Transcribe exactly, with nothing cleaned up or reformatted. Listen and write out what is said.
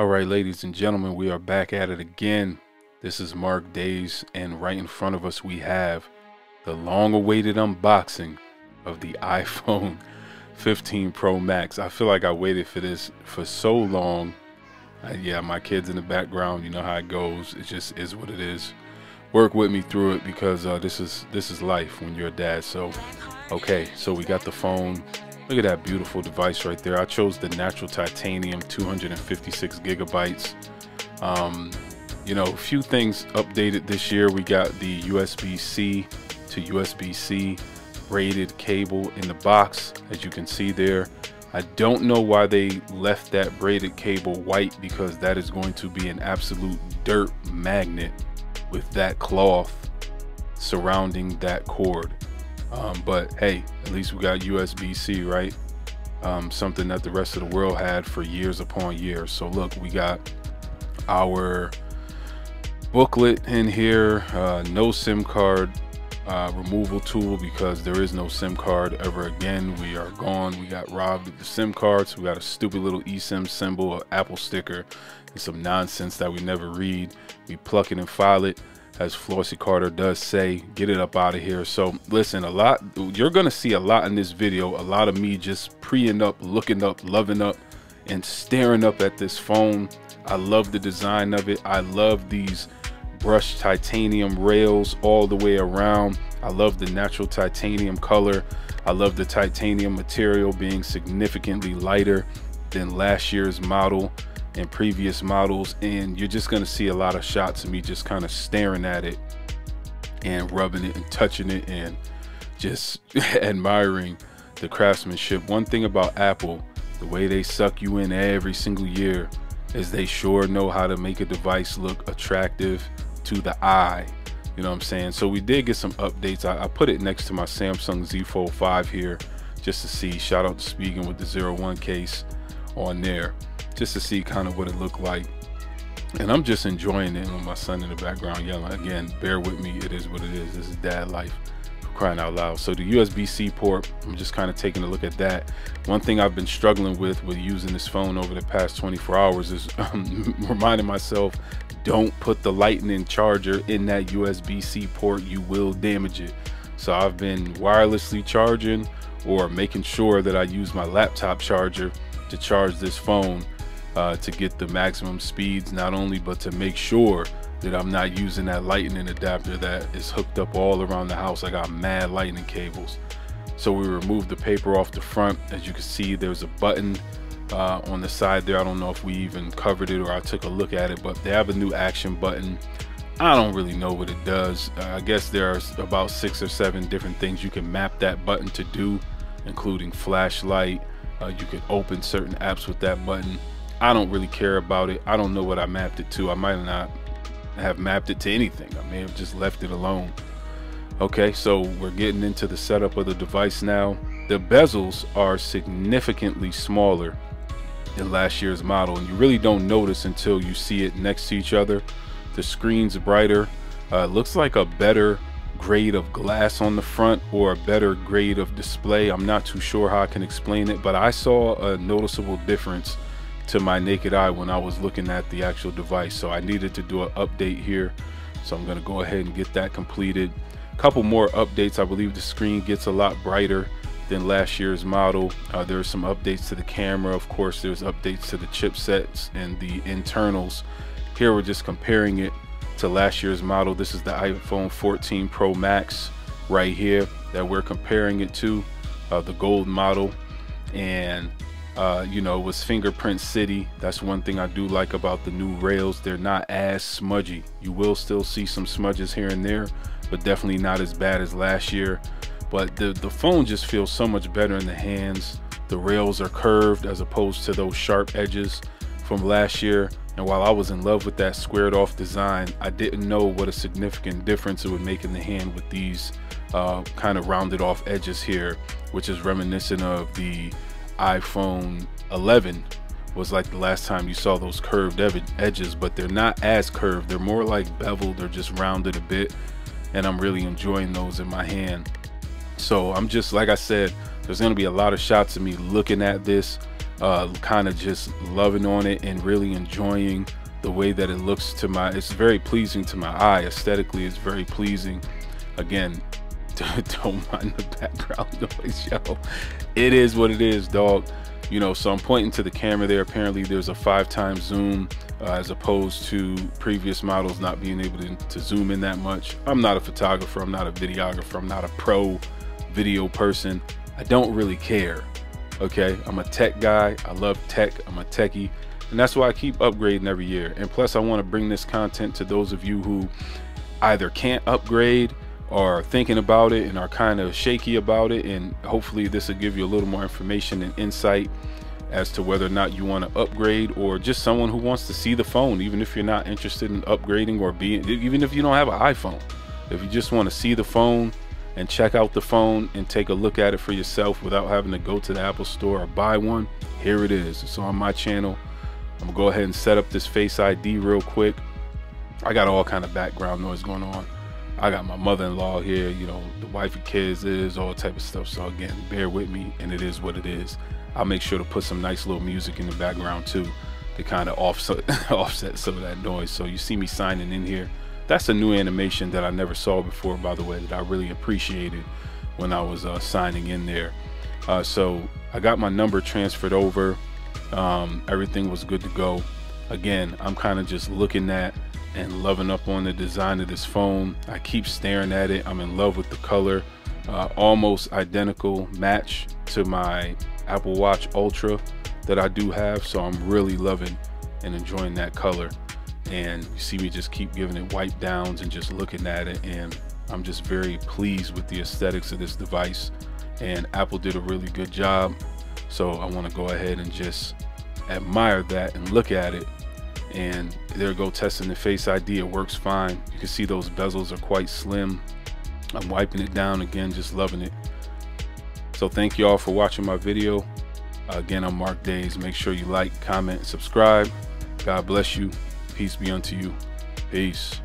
All right, ladies and gentlemen, we are back at it again. This is Mark Days, and right in front of us we have the long-awaited unboxing of the iPhone fifteen Pro Max. I feel like I waited for this for so long. Uh, yeah, my kids in the background, you know how it goes. It just is what it is. Work with me through it, because uh, this is this is life when you're a dad. So, okay, so we got the phone. Look at that beautiful device right there. I chose the Natural Titanium, two hundred fifty-six gigabytes. Um, you know, a few things updated this year. We got the U S B C to U S B C rated cable in the box, as you can see there. I don't know why they left that braided cable white, because that is going to be an absolute dirt magnet with that cloth surrounding that cord. Um, but hey, at least we got U S B C, right? Um, something that the rest of the world had for years upon years. So look, we got our booklet in here, uh, no SIM card uh, removal tool, because there is no SIM card ever again. We are gone. We got robbed of the SIM cards. We got a stupid little eSIM symbol, an Apple sticker, and some nonsense that we never read. We pluck it and file it. As Flossie Carter does say, get it up out of here. So listen, a lot, you're gonna see a lot in this video, a lot of me just preying up, looking up, loving up, and staring up at this phone. I love the design of it. I love these brushed titanium rails all the way around. I love the natural titanium color. I love the titanium material being significantly lighter than last year's model and previous models, and you're just gonna see a lot of shots of me just kind of staring at it and rubbing it and touching it and just admiring the craftsmanship. One thing about Apple, the way they suck you in every single year, is they sure know how to make a device look attractive to the eye. You know what I'm saying? So we did get some updates. I, I put it next to my Samsung Z Fold five here just to see. Shout out to Spigen with the zero one case on there, just to see kind of what it looked like. And I'm just enjoying it with my son in the background yelling. Again, bear with me, it is what it is. This is dad life, for crying out loud. So the U S B C port, I'm just kind of taking a look at that. One thing I've been struggling with with using this phone over the past twenty-four hours is um, reminding myself, don't put the lightning charger in that U S B C port, you will damage it. So I've been wirelessly charging, or making sure that I use my laptop charger to charge this phone, Uh, to get the maximum speeds, not only, but to make sure that I'm not using that lightning adapter that is hooked up all around the house. I got mad lightning cables. So we removed the paper off the front. As you can see, there's a button uh, on the side there. I don't know if we even covered it or I took a look at it, but they have a new action button. I don't really know what it does. Uh, I guess there's about six or seven different things you can map that button to do, including flashlight. Uh, you can open certain apps with that button. I don't really care about it. I don't know what I mapped it to. I might not have mapped it to anything. I may have just left it alone. Okay, so we're getting into the setup of the device now. The bezels are significantly smaller than last year's model, and you really don't notice until you see it next to each other. The screen's brighter. Uh, looks like a better grade of glass on the front, or a better grade of display. I'm not too sure how I can explain it, but I saw a noticeable difference to my naked eye when I was looking at the actual device. So I needed to do an update here, so I'm going to go ahead and get that completed. A couple more updates. I believe the screen gets a lot brighter than last year's model. Uh, there are some updates to the camera, of course. There's updates to the chipsets and the internals. Here we're just comparing it to last year's model. This is the iPhone fourteen Pro Max right here that we're comparing it to, uh, the gold model. And Uh, you know, it was fingerprint city. That's one thing I do like about the new rails. They're not as smudgy. You will still see some smudges here and there, but definitely not as bad as last year. But the, the phone just feels so much better in the hands. The rails are curved as opposed to those sharp edges from last year. And while I was in love with that squared off design, I didn't know what a significant difference it would make in the hand with these uh, kind of rounded off edges here, which is reminiscent of the iPhone eleven. Was like the last time you saw those curved edges, but they're not as curved. They're more like beveled or just rounded a bit, and I'm really enjoying those in my hand. So I'm just, like I said, there's going to be a lot of shots of me looking at this, uh, kind of just loving on it and really enjoying the way that it looks to my, it's very pleasing to my eye. Aesthetically, it's very pleasing. Again, don't mind the background noise, yo. It is what it is, dog. You know, so I'm pointing to the camera there. Apparently there's a five times zoom uh, as opposed to previous models not being able to, to zoom in that much. I'm not a photographer, I'm not a videographer, I'm not a pro video person. I don't really care, okay? I'm a tech guy, I love tech, I'm a techie, and that's why I keep upgrading every year. And plus I wanna bring this content to those of you who either can't upgrade or thinking about it and are kind of shaky about it, and hopefully this will give you a little more information and insight as to whether or not you want to upgrade, or just someone who wants to see the phone, even if you're not interested in upgrading or being, even if you don't have an iPhone, if you just want to see the phone and check out the phone and take a look at it for yourself without having to go to the Apple store or buy one, here it is. It's on my channel. I'm gonna go ahead and set up this Face I D real quick. I got all kind of background noise going on. I got my mother-in-law here, you know, the wife and kids, it is all type of stuff. So again, bear with me, and it is what it is. I'll make sure to put some nice little music in the background too to kind of offset, offset some of that noise. So you see me signing in here. That's a new animation that I never saw before, by the way, that I really appreciated when I was uh, signing in there. Uh, so I got my number transferred over. Um, everything was good to go. Again, I'm kind of just looking at and loving up on the design of this phone. I keep staring at it. I'm in love with the color. Uh, almost identical match to my Apple Watch Ultra that I do have, so I'm really loving and enjoying that color. And you see me just keep giving it wipe downs and just looking at it, and I'm just very pleased with the aesthetics of this device, and Apple did a really good job. So I want to go ahead and just admire that and look at it. And there go testing the Face I D. It works fine. You can see those bezels are quite slim. I'm wiping it down again, just loving it. So thank you all for watching my video. Again, I'm Mark Days. Make sure you like, comment, subscribe. God bless you. Peace be unto you. Peace.